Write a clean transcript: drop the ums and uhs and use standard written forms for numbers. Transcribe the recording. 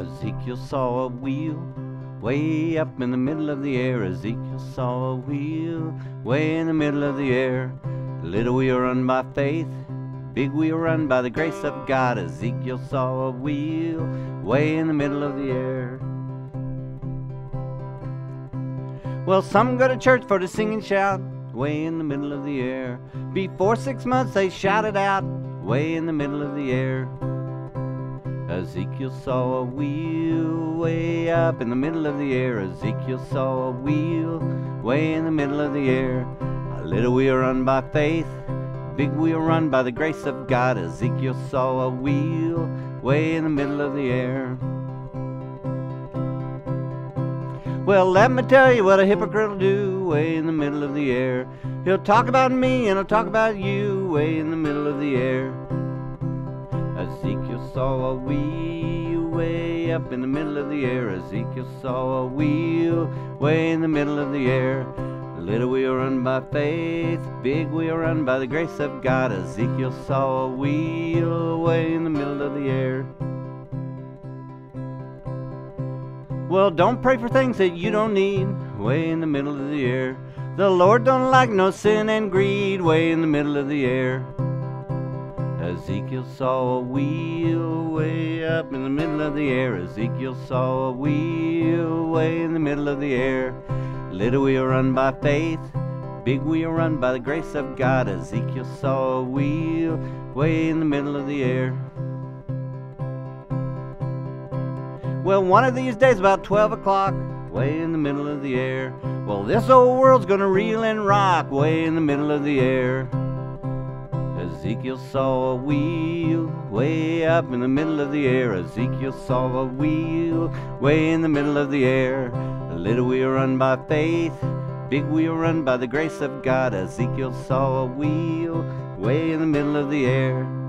Ezekiel saw a wheel way up in the middle of the air. Ezekiel saw a wheel way in the middle of the air. Little wheel run by faith, big wheel run by the grace of God. Ezekiel saw a wheel way in the middle of the air. Well, some go to church for to sing and shout, way in the middle of the air. Before 6 months they shouted out, way in the middle of the air. Ezekiel saw a wheel way up in the middle of the air. Ezekiel saw a wheel way in the middle of the air. A little wheel run by faith, big wheel run by the grace of God. Ezekiel saw a wheel way in the middle of the air. Well, let me tell you what a hypocrite will do, way in the middle of the air. He'll talk about me and he'll talk about you, way in the middle of the air. Ezekiel saw a wheel way up in the middle of the air. Ezekiel saw a wheel way in the middle of the air. Little wheel run by faith, big wheel run by the grace of God. Ezekiel saw a wheel way in the middle of the air. Well, don't pray for things that you don't need, way in the middle of the air. The Lord don't like no sin and greed, way in the middle of the air. Ezekiel saw a wheel way up in the middle of the air. Ezekiel saw a wheel way in the middle of the air. Little wheel run by faith, big wheel run by the grace of God. Ezekiel saw a wheel way in the middle of the air. Well, one of these days about 12 o'clock, way in the middle of the air. Well, this old world's gonna reel and rock, way in the middle of the air. Ezekiel saw a wheel way up in the middle of the air. Ezekiel saw a wheel way in the middle of the air. A little wheel run by faith, big wheel run by the grace of God. Ezekiel saw a wheel way in the middle of the air.